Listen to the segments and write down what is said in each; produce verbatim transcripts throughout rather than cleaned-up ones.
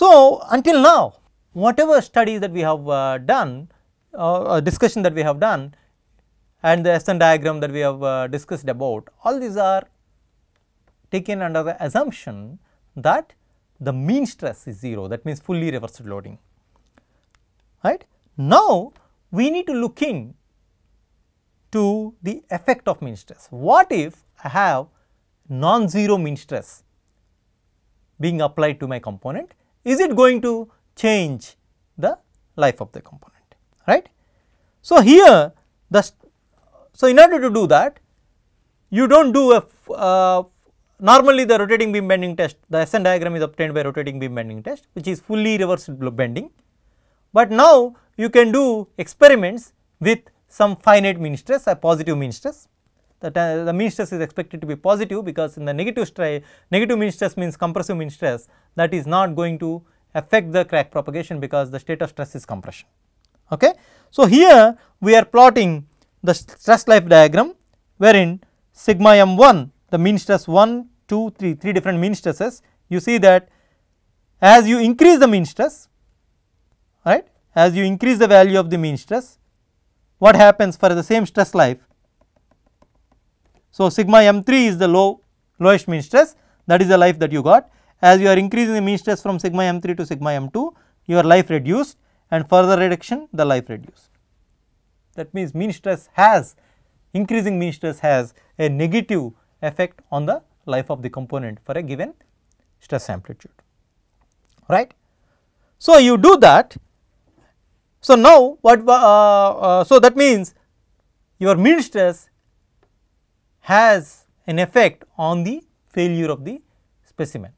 So, until now whatever studies that we have uh, done uh, or discussion that we have done and the S N diagram that we have uh, discussed about, all these are taken under the assumption that the mean stress is zero, that means fully reversed loading, right. Now, we need to look in to the effect of mean stress. What if I have non-zero mean stress being applied to my component? Is it going to change the life of the component, right? So, here the so in order to do that, you do not do a uh, normally the rotating beam bending test, the S N diagram is obtained by rotating beam bending test, which is fully reversed bending. But now you can do experiments with some finite mean stress, a positive mean stress. That uh, the mean stress is expected to be positive, because in the negative stress, negative mean stress means compressive mean stress, that is not going to affect the crack propagation because the state of stress is compression. Okay? So, here we are plotting the stress life diagram, wherein sigma m one, the mean stress one, two, three, three different mean stresses, you see that as you increase the mean stress, right, as you increase the value of the mean stress, what happens for the same stress life? So, sigma m three is the low lowest mean stress, that is the life that you got. As you are increasing the mean stress from sigma m three to sigma m two, your life reduced, and further reduction the life reduced. That means mean stress has, increasing mean stress has a negative effect on the life of the component for a given stress amplitude, right. So, you do that. So, now what uh, uh, so that means your mean stress has an effect on the failure of the specimen,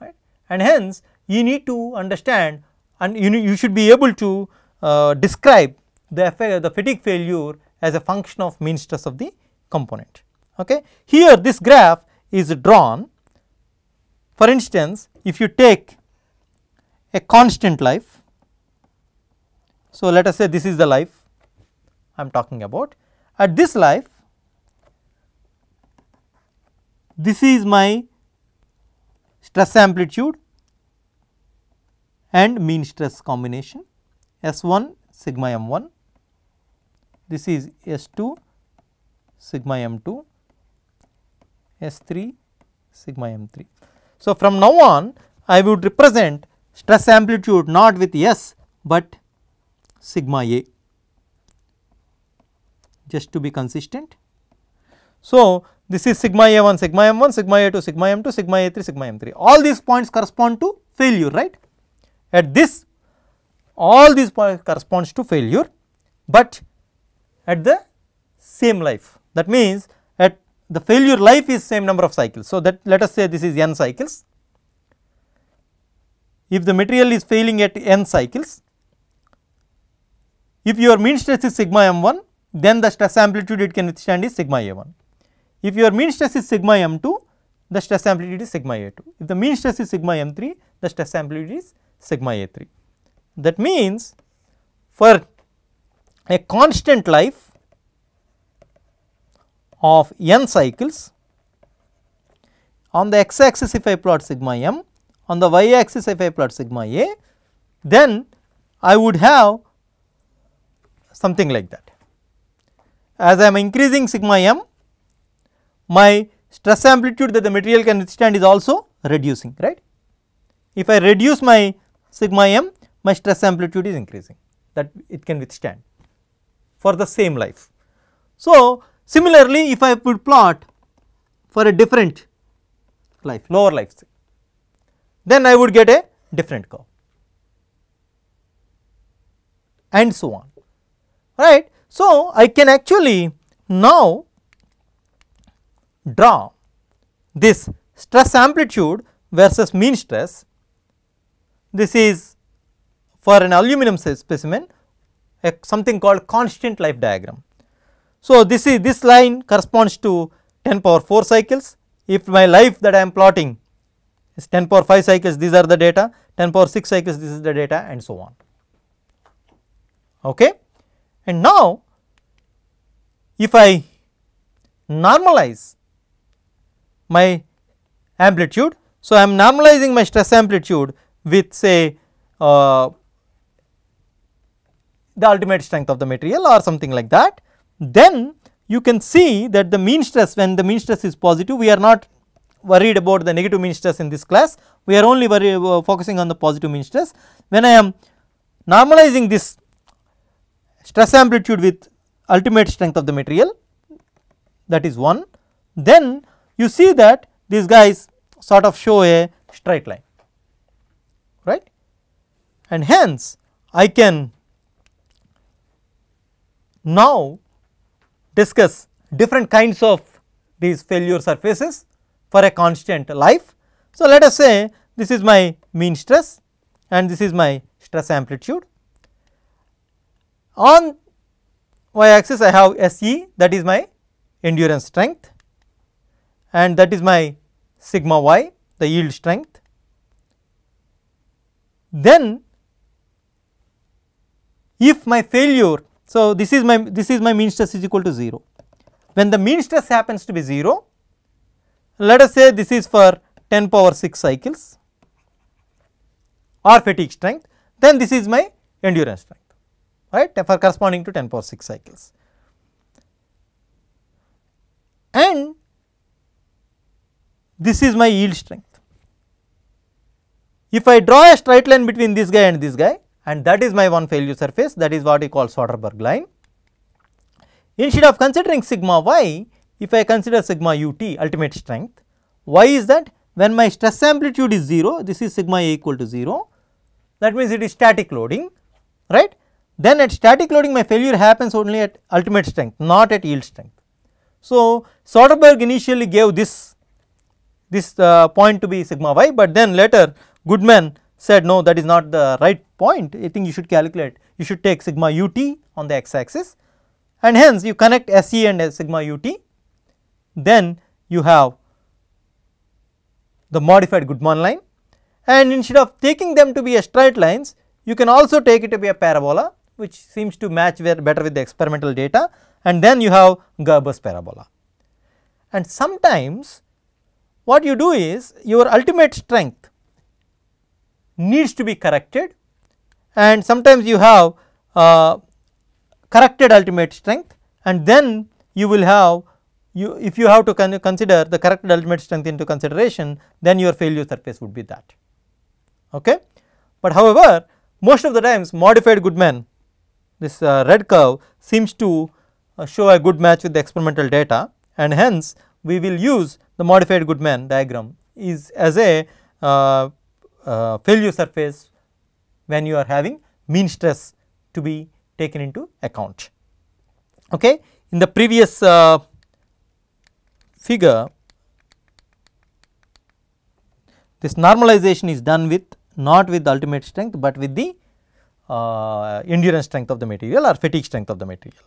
right, and hence you need to understand, and you, you should be able to uh, describe the effect, the fatigue failure as a function of mean stress of the component. Okay. Here this graph is drawn. For instance, if you take a constant life, so let us say this is the life I am talking about. At this life, this is my stress amplitude and mean stress combination S one sigma m one, this is S two sigma m two, S three sigma m three. So, from now on I would represent stress amplitude not with S but sigma a, just to be consistent. So, this is sigma a one, sigma m one, sigma a two, sigma m two, sigma a three, sigma m three. All these points correspond to failure, right? At this, all these points corresponds to failure, but at the same life. That means at the failure life is same number of cycles. So, that let us say this is n cycles. If the material is failing at n cycles, if your mean stress is sigma m one, then the stress amplitude it can withstand is sigma a one. If your mean stress is sigma m two, the stress amplitude is sigma a two. If the mean stress is sigma m three, the stress amplitude is sigma a three. That means for a constant life of n cycles, on the x axis if I plot sigma m, on the y axis if I plot sigma a, then I would have something like that. As I am increasing sigma m, my stress amplitude that the material can withstand is also reducing, right. If I reduce my sigma m, my stress amplitude is increasing that it can withstand for the same life. So, similarly, if I would plot for a different life, lower life, then I would get a different curve and so on, right. So, I can actually now draw this stress amplitude versus mean stress. This is for an aluminum specimen, a something called constant life diagram. So, this is this line corresponds to ten power four cycles. If my life that I am plotting is ten power five cycles, these are the data, ten power six cycles, this is the data, and so on. Okay. And now, if I normalize my amplitude, so I am normalizing my stress amplitude with say uh, the ultimate strength of the material or something like that, then you can see that the mean stress, when the mean stress is positive, we are not worried about the negative mean stress in this class, we are only worry, uh, focusing on the positive mean stress. When I am normalizing this stress amplitude with ultimate strength of the material, that is one, then you see that these guys sort of show a straight line, right, and hence I can now discuss different kinds of these failure surfaces for a constant life. So, let us say this is my mean stress and this is my stress amplitude. On y axis I have S E, that is my endurance strength, and that is my sigma y, the yield strength. Then if my failure, so this is my this is my mean stress is equal to zero. When the mean stress happens to be zero, let us say this is for ten power six cycles or fatigue strength, then this is my endurance strength, right, for corresponding to ten power six cycles. And this is my yield strength. If I draw a straight line between this guy and this guy, and that is my one failure surface, that is what we call Soderberg line. Instead of considering sigma y, if I consider sigma ut, ultimate strength, why is that? When my stress amplitude is zero, this is sigma a equal to zero, that means it is static loading, right. Then at static loading my failure happens only at ultimate strength, not at yield strength. So, Soderberg initially gave this, this uh, point to be sigma y, but then later Goodman said no, that is not the right point, I think you should calculate, you should take sigma ut on the x axis, and hence you connect S E and sigma ut, then you have the modified Goodman line, and instead of taking them to be a straight lines, you can also take it to be a parabola, which seems to match better with the experimental data, and then you have Gerber's parabola. And sometimes what you do is your ultimate strength needs to be corrected, and sometimes you have uh, corrected ultimate strength, and then you will have you if you have to con consider the corrected ultimate strength into consideration, then your failure surface would be that, okay. But however, most of the times modified Goodman, this uh, red curve seems to uh, show a good match with the experimental data, and hence we will use the modified Goodman diagram is as a uh, uh, failure surface when you are having mean stress to be taken into account, okay. In the previous uh, figure, this normalization is done with not with ultimate strength, but with the uh, endurance strength of the material or fatigue strength of the material.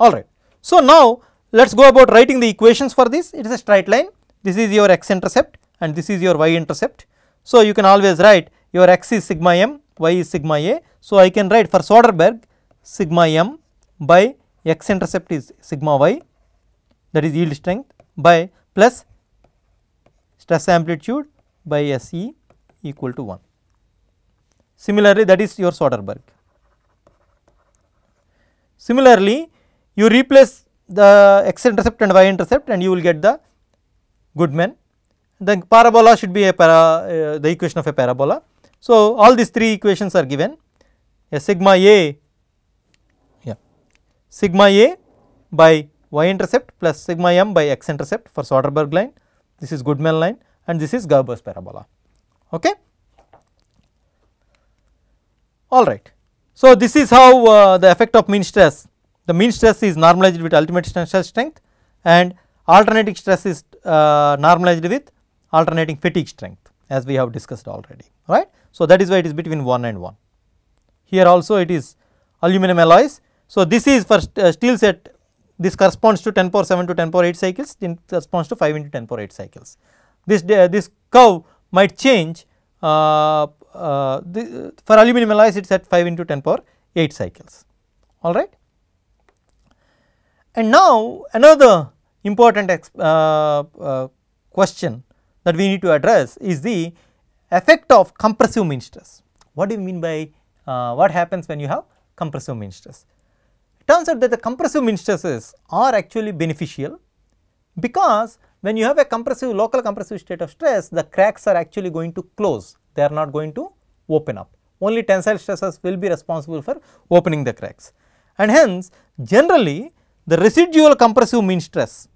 All right. So, now let us go about writing the equations for this. It is a straight line, this is your x intercept and this is your y intercept. So, you can always write your x is sigma m, y is sigma a. So, I can write for Soderberg sigma m by x intercept is sigma y, that is yield strength, by plus stress amplitude by S E equal to one. Similarly, that is your Soderberg. Similarly, you replace the x intercept and y intercept and you will get the Goodman. The parabola should be a para, uh, the equation of a parabola. So, all these three equations are given, a sigma a, yeah, sigma a by y intercept plus sigma m by x intercept for Soderberg line. This is Goodman line and this is Gerber's parabola, okay. All right. So, this is how uh, the effect of mean stress, the mean stress is normalized with ultimate stress strength and alternating stress is uh, normalized with alternating fatigue strength as we have discussed already, right. So, that is why it is between one and one. Here also it is aluminum alloys. So, this is for st uh, steel set. This corresponds to ten power seven to ten power eight cycles, this corresponds to five into ten power eight cycles. This, uh, this curve might change uh, uh, the, for aluminum alloys it is at five into ten power eight cycles, alright. And now another important uh, uh, question that we need to address is the effect of compressive mean stress. What do you mean by uh, what happens when you have compressive mean stress? It turns out that the compressive mean stresses are actually beneficial, because when you have a compressive local compressive state of stress, the cracks are actually going to close, they are not going to open up. Only tensile stresses will be responsible for opening the cracks, and hence generally the residual compressive mean stress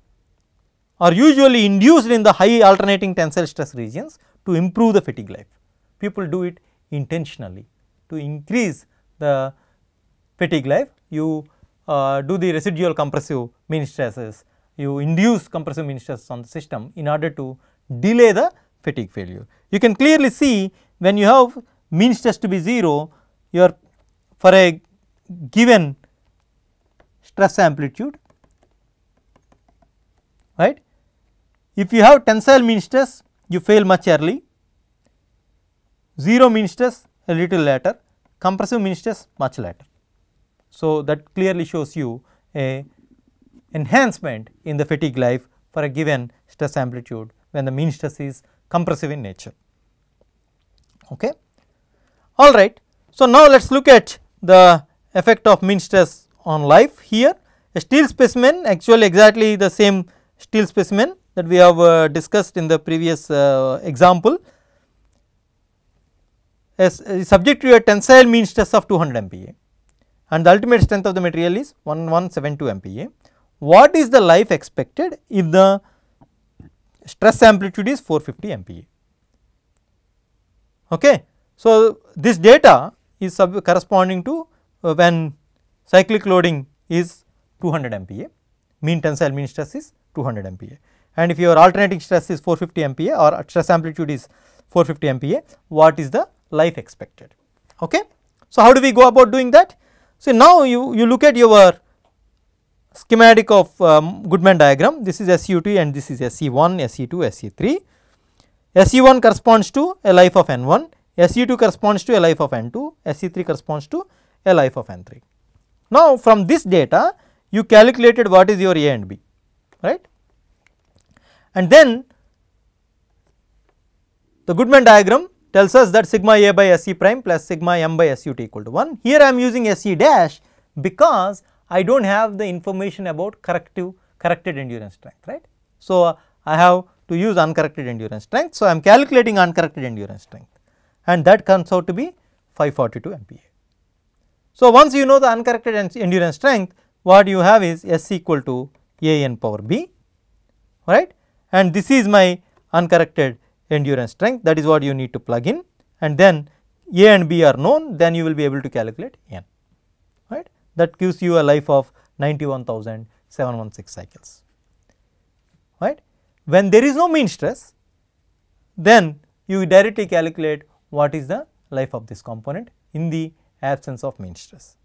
are usually induced in the high alternating tensile stress regions to improve the fatigue life. People do it intentionally to increase the fatigue life. You uh, do the residual compressive mean stresses, you induce compressive mean stress on the system in order to delay the fatigue failure. You can clearly see when you have mean stress to be zero, your for a given stress amplitude, right. If you have tensile mean stress, you fail much early, zero mean stress a little later, compressive mean stress much later. So, that clearly shows you a enhancement in the fatigue life for a given stress amplitude when the mean stress is compressive in nature. Okay. All right. So, now let us look at the effect of mean stress on life here. A steel specimen, actually exactly the same steel specimen that we have uh, discussed in the previous uh, example, is, is subject to a tensile mean stress of two hundred M P a and the ultimate strength of the material is eleven seventy-two M P a. What is the life expected if the stress amplitude is four hundred fifty M P a? Okay. So, this data is sub corresponding to uh, when cyclic loading is two hundred M P a, mean tensile mean stress is two hundred M P a, and if your alternating stress is four hundred fifty M P a or stress amplitude is four hundred fifty M P a, what is the life expected? Okay. So, how do we go about doing that? So, now you, you look at your schematic of um, Goodman diagram. This is S E two and this is S E one, S E two, S E three. S E one corresponds to a life of N one, S E two corresponds to a life of N two, S E three corresponds to a life of N three. Now, from this data you calculated what is your A and B, right, and then the Goodman diagram tells us that sigma A by S E prime plus sigma M by S U t equal to one. Here I am using S E dash because I do not have the information about corrective corrected endurance strength, right. So, uh, I have to use uncorrected endurance strength. So, I am calculating uncorrected endurance strength and that comes out to be five hundred forty-two M P a. So, once you know the uncorrected endurance strength, what you have is S equal to A n power b, right, and this is my uncorrected endurance strength, that is what you need to plug in, and then A and B are known, then you will be able to calculate n, right. That gives you a life of ninety-one thousand seven hundred sixteen cycles, right. When there is no mean stress, then you directly calculate what is the life of this component in the absence of mean stress.